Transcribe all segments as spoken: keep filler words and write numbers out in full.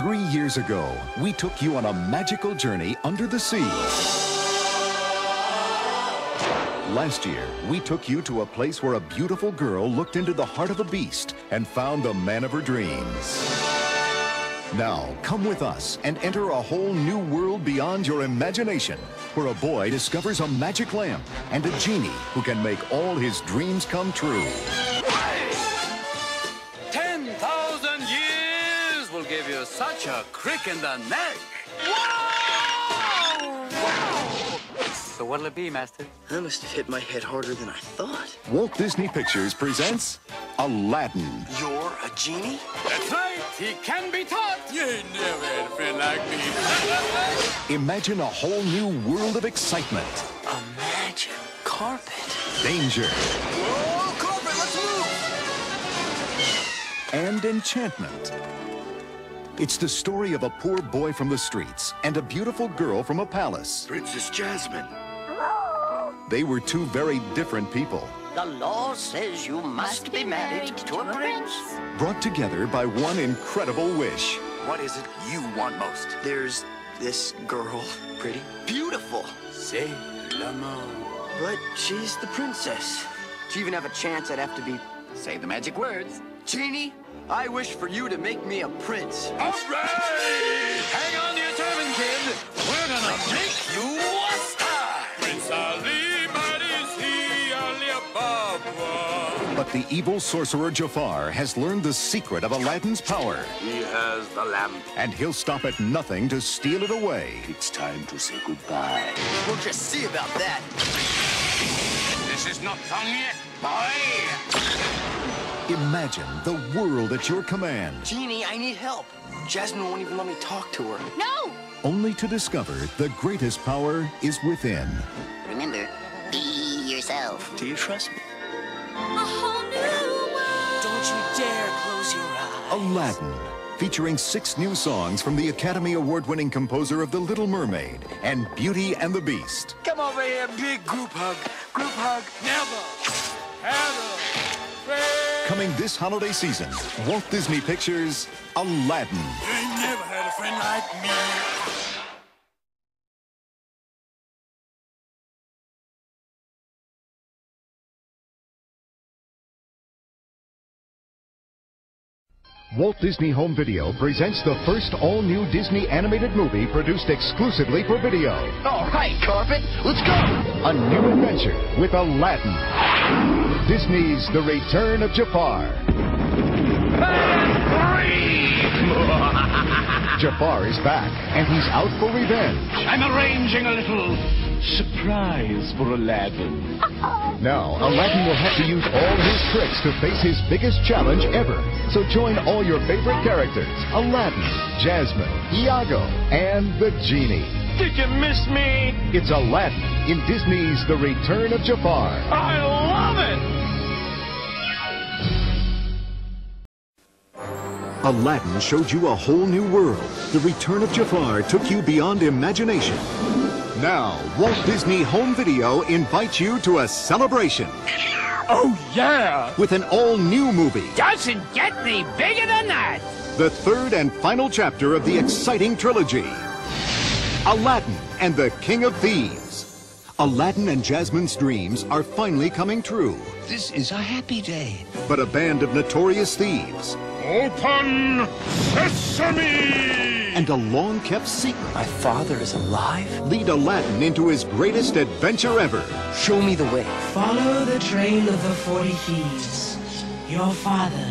Three years ago, we took you on a magical journey under the sea. Last year, we took you to a place where a beautiful girl looked into the heart of a beast and found the man of her dreams. Now, come with us and enter a whole new world beyond your imagination, where a boy discovers a magic lamp and a genie who can make all his dreams come true. ten thousand years will give you such a crick in the neck. Whoa! Wow! So what'll it be, Master? I must have hit my head harder than I thought. Walt Disney Pictures presents Aladdin. You're a genie? That's right. He can be taught. You ain't never had a friend like me. Imagine a whole new world of excitement. A magic carpet. Danger. Whoa, carpet, let's move. And enchantment. It's the story of a poor boy from the streets and a beautiful girl from a palace. Princess Jasmine. They were two very different people. The law says you must, must be married, married to, to a prince. prince. Brought together by one incredible wish. What is it you want most? There's this girl. Pretty. Beautiful. C'est l'amour. But she's the princess. To even have a chance, I'd have to be... Say the magic words. Genie, I wish for you to make me a prince. All right! Hang on to your turban, kid. We're gonna make you a star. Prince Ali. But the evil sorcerer Jafar has learned the secret of Aladdin's power. He has the lamp. And he'll stop at nothing to steal it away. It's time to say goodbye. We'll just see about that. This is not done yet, boy. Imagine the world at your command. Genie, I need help. Jasmine won't even let me talk to her. No! Only to discover the greatest power is within. Remember, be yourself. Do you trust me? A whole new world. Don't you dare close your eyes. Aladdin, featuring six new songs from the Academy Award-winning composer of The Little Mermaid and Beauty and the Beast. Come over here, big group hug. Group hug. Never, ever, ever. Coming this holiday season, Walt Disney Pictures, Aladdin. You ain't never had a friend like me. Walt Disney Home Video presents the first all-new Disney animated movie produced exclusively for video. All right, carpet, let's go! A new adventure with Aladdin. Disney's The Return of Jafar. Jafar is back, and he's out for revenge. I'm arranging a little surprise for Aladdin. Now, Aladdin will have to use all his tricks to face his biggest challenge ever. So join all your favorite characters, Aladdin, Jasmine, Iago, and the Genie. Did you miss me? It's Aladdin in Disney's The Return of Jafar. I love it! Aladdin showed you a whole new world. The Return of Jafar took you beyond imagination. Now, Walt Disney Home Video invites you to a celebration. Oh, yeah! With an all-new movie. Doesn't get me bigger than that! The third and final chapter of the exciting trilogy, Aladdin and the King of Thieves. Aladdin and Jasmine's dreams are finally coming true. This is a happy day. But a band of notorious thieves... Open Sesame! And a long-kept secret. My father is alive? Lead Aladdin into his greatest adventure ever. Show me the way. Follow the trail of the Forty Thieves. Your father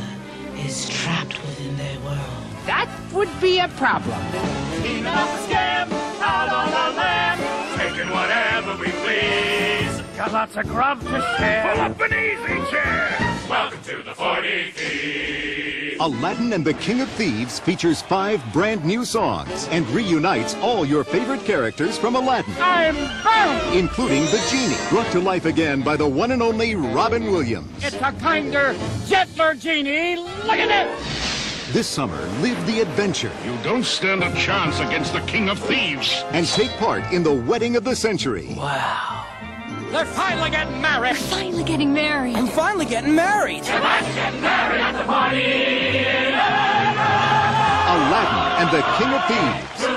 is trapped within their world. That would be a problem. Enough scam, out on a lamb, taking whatever we please. Got lots of grub to share. Pull up an easy chair. Welcome to the Forty Thieves. Aladdin and the King of Thieves features five brand new songs and reunites all your favorite characters from Aladdin. I'm back! Including the Genie, brought to life again by the one and only Robin Williams. It's a kinder, gentler Genie. Look at it! This summer, live the adventure. You don't stand a chance against the King of Thieves. And take part in the wedding of the century. Wow. They're finally getting married. We're finally getting married. I'm finally getting married. Let's get married at the party. Aladdin and the King of Thieves.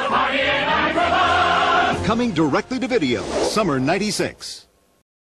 Coming directly to video, summer ninety-six.